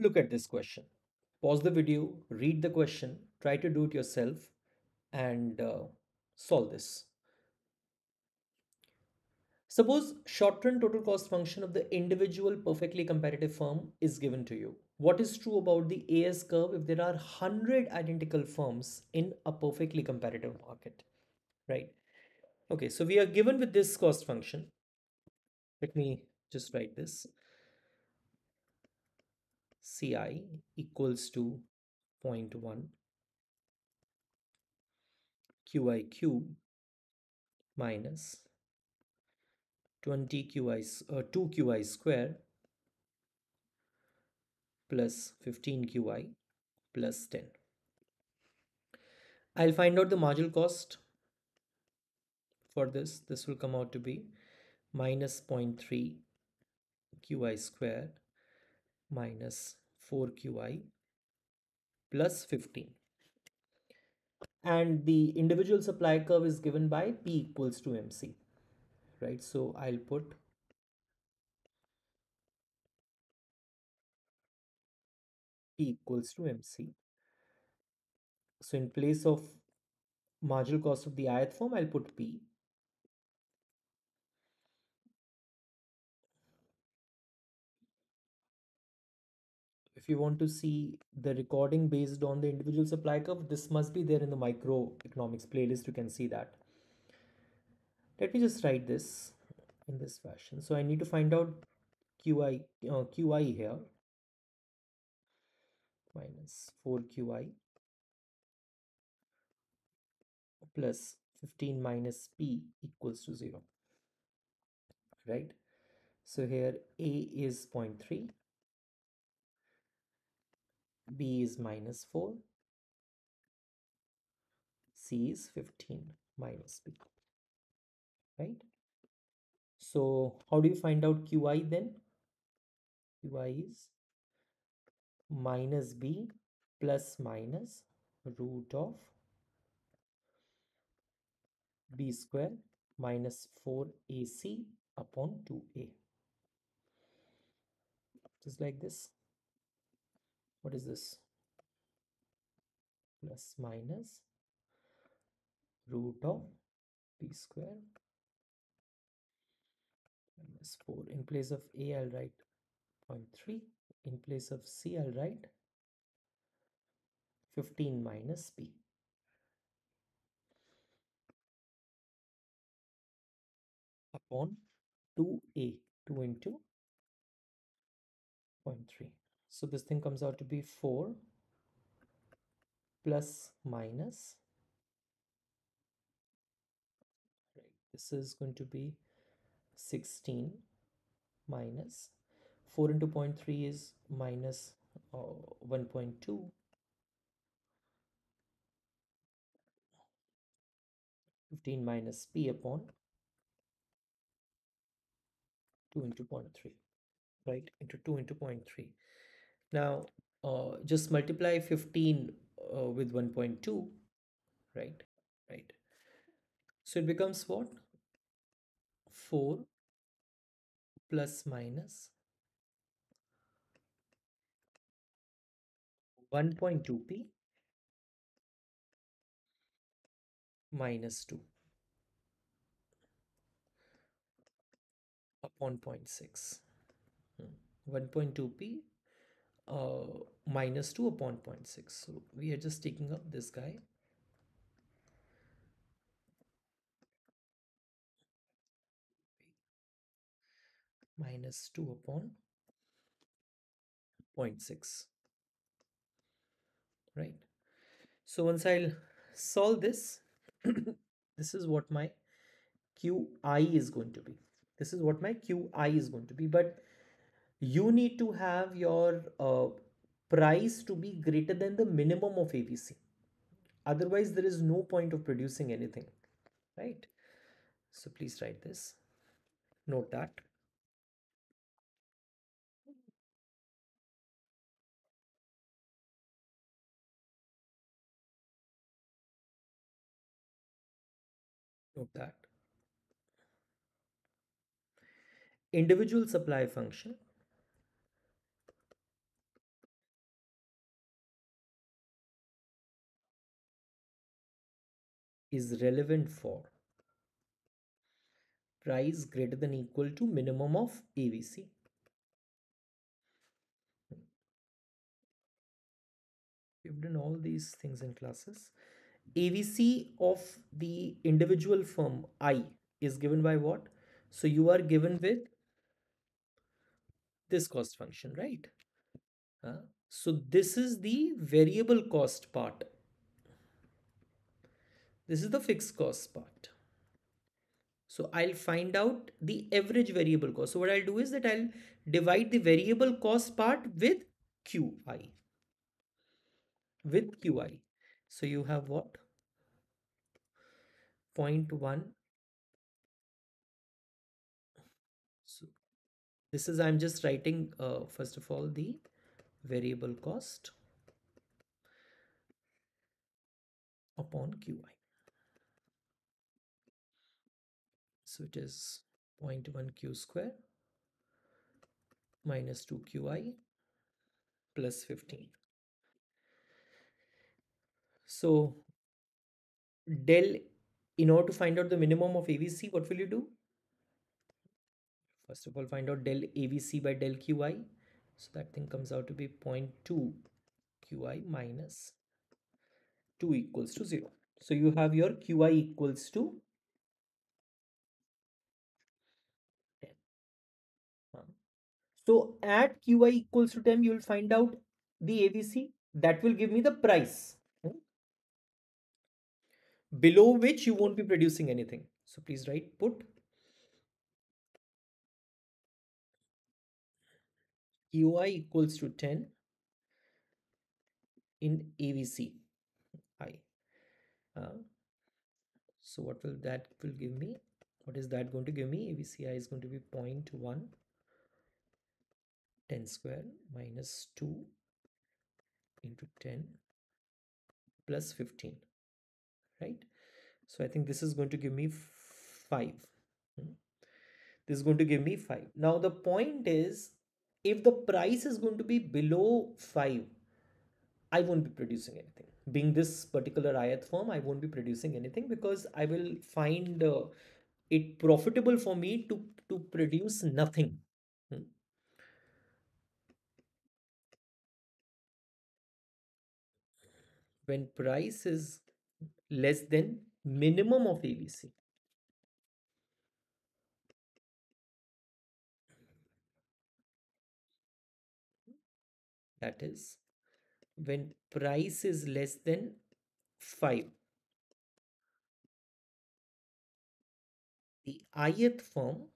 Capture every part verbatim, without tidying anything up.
look at this question. Pause the video, read the question, try to do it yourself, and uh, solve this. Suppose short-run total cost function of the individual perfectly comparative firm is given to you. What is true about the A S curve if there are one hundred identical firms in a perfectly comparative market, right? Okay, so we are given with this cost function. Let me just write this. C I equals to zero point one, Q I cube minus twenty Q I, uh, two Q I square plus fifteen Q I plus ten. I'll find out the marginal cost for this. This will come out to be minus zero point three Q I square minus four Q I plus fifteen. And the individual supply curve is given by P equals to M C, right? So I'll put P equals to M C. So in place of marginal cost of the ith firm, I'll put P. If you want to see the recording based on the individual supply curve, this must be there in the microeconomics playlist. You can see that. Let me just write this in this fashion. So I need to find out Q I, uh, Q I here minus four Q I plus fifteen minus P equals to zero, right? So here A is zero point three. B is minus four, C is fifteen minus B, right? So how do you find out Q I then? Q I is minus B plus minus root of B square minus four A C upon two A, just like this. What is this? Plus minus root of P square minus four. In place of A, I'll write zero point three. In place of C, I'll write fifteen minus P. Upon two A, two into zero point three. So this thing comes out to be four plus minus, right, this is going to be sixteen minus four into zero point three is minus uh, one point two fifteen minus P upon two into zero point three, right, into two into zero point three. Now, uh, just multiply fifteen uh, with one point two, right, right. So it becomes what? four plus minus one point two P minus two upon zero point six. Hmm. one point two P Uh, minus two upon zero point six. So we are just taking up this guy. Minus two upon zero point six. Right. So once I'll solve this, this is what my Q I is going to be. This is what my Q I is going to be. But you need to have your uh, price to be greater than the minimum of A B C. Otherwise, there is no point of producing anything, right? So please write this. Note that. Note that. Individual supply function is relevant for. Price greater than equal to minimum of A B C. We've done all these things in classes. A B C of the individual firm I is given by what? So you are given with this cost function, right? Uh, so this is the variable cost part. This is the fixed cost part. So I'll find out the average variable cost. So what I'll do is that I'll divide the variable cost part with Q I. With Q I. So you have what? zero point one. So this is, I'm just writing, uh, first of all, the variable cost upon Q I. So it is zero point one Q square minus two Q I plus fifteen. So del, in order to find out the minimum of A B C, what will you do? First of all, find out del A B C by del Q I. So that thing comes out to be zero point two Q I minus two equals to zero. So you have your Q I equals to ten. So at Q I equals to ten, you will find out the A B C. That will give me the price, below which you won't be producing anything. So please write put Q I equals to ten in A B C I. Uh, so what will that will give me? What is that going to give me? A B C I is going to be zero point one ten square minus two into ten plus fifteen. Right? So I think this is going to give me five. Hmm? This is going to give me five. Now the point is, if the price is going to be below five, I won't be producing anything. Being this particular ith firm, I won't be producing anything because I will find uh, it profitable for me to, to produce nothing. Hmm? When price is less than minimum of A B C. That is, when price is less than five, the ith firm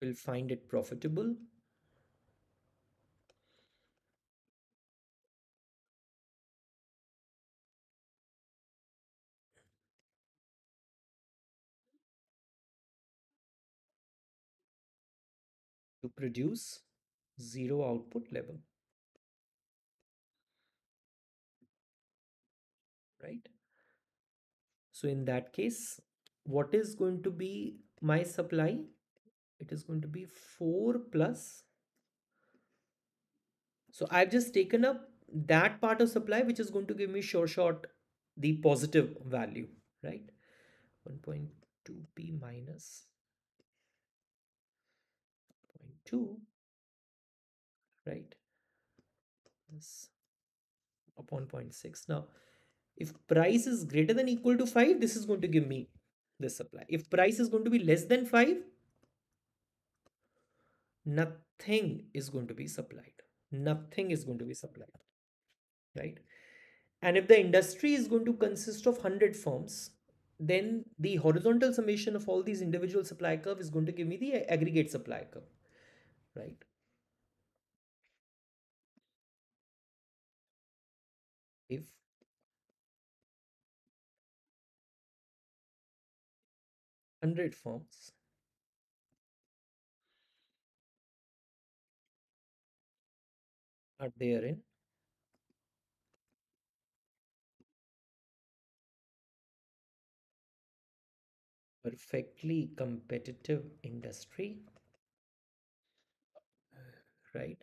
will find it profitable to produce zero output level, right? So in that case, what is going to be my supply? It is going to be four plus. So I've just taken up that part of supply which is going to give me sure shot the positive value, right? one point two P minus two, right, this upon zero point six. Now if price is greater than equal to five, this is going to give me this supply. If price is going to be less than five, nothing is going to be supplied. Nothing is going to be supplied, right? And if the industry is going to consist of one hundred firms, then the horizontal summation of all these individual supply curve is going to give me the aggregate supply curve. Right. If one hundred firms are there in perfectly competitive industry, right,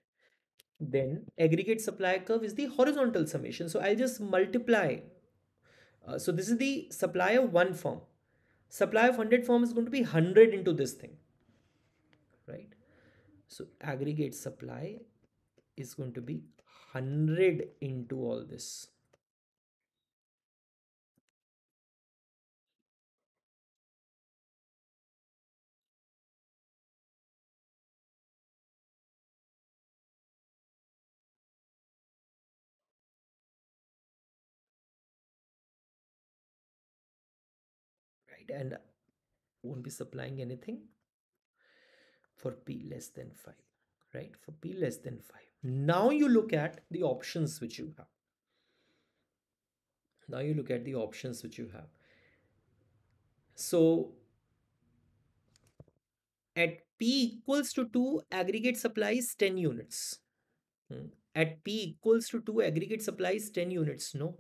Then aggregate supply curve is the horizontal summation. So I'll just multiply. Uh, so this is the supply of one firm. Supply of one hundred firm is going to be one hundred into this thing, right? So aggregate supply is going to be one hundred into all this. And won't be supplying anything for p less than five, right? For p less than five. Now you look at the options which you have. Now you look at the options which you have. So at p equals to two, aggregate supply is ten units. Hmm. At p equals to two, aggregate supply is ten units. No.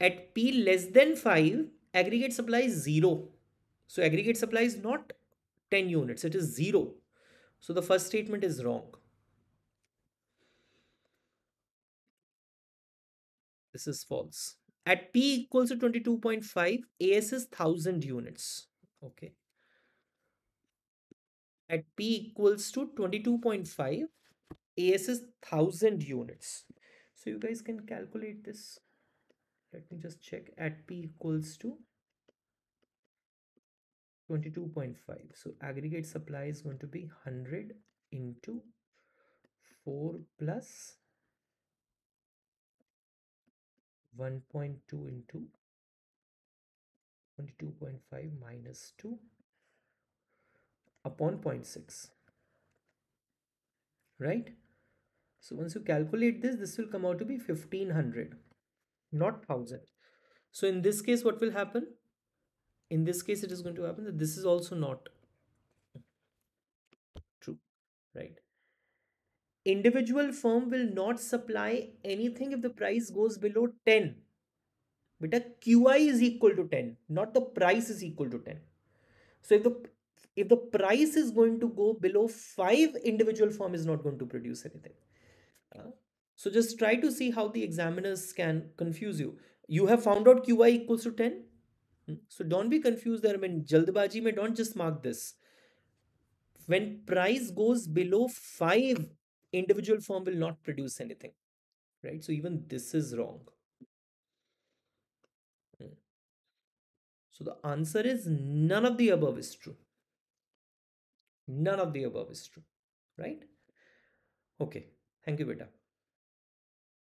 At p less than five, aggregate supply is zero. So aggregate supply is not ten units, it is zero. So the first statement is wrong. This is false. At P equals to twenty-two point five, A S is one thousand units. Okay. At P equals to twenty-two point five, A S is one thousand units. So you guys can calculate this. Let me just check. At P equals to twenty-two point five. So aggregate supply is going to be one hundred into four plus one point two into twenty-two point five minus two upon zero point six. Right? So once you calculate this, this will come out to be fifteen hundred. Not one thousand. So in this case, what will happen? In this case, it is going to happen that this is also not true, right? Individual firm will not supply anything if the price goes below ten. But a Q I is equal to ten, not the price is equal to ten. So if the, if the price is going to go below five, individual firm is not going to produce anything. Uh, So just try to see how the examiners can confuse you. You have found out Q I equals to ten. So don't be confused there. I mean, jaldibaji mein, don't just mark this. When price goes below five, individual firm will not produce anything, right? So even this is wrong. So the answer is none of the above is true. None of the above is true, right? Okay. Thank you, beta.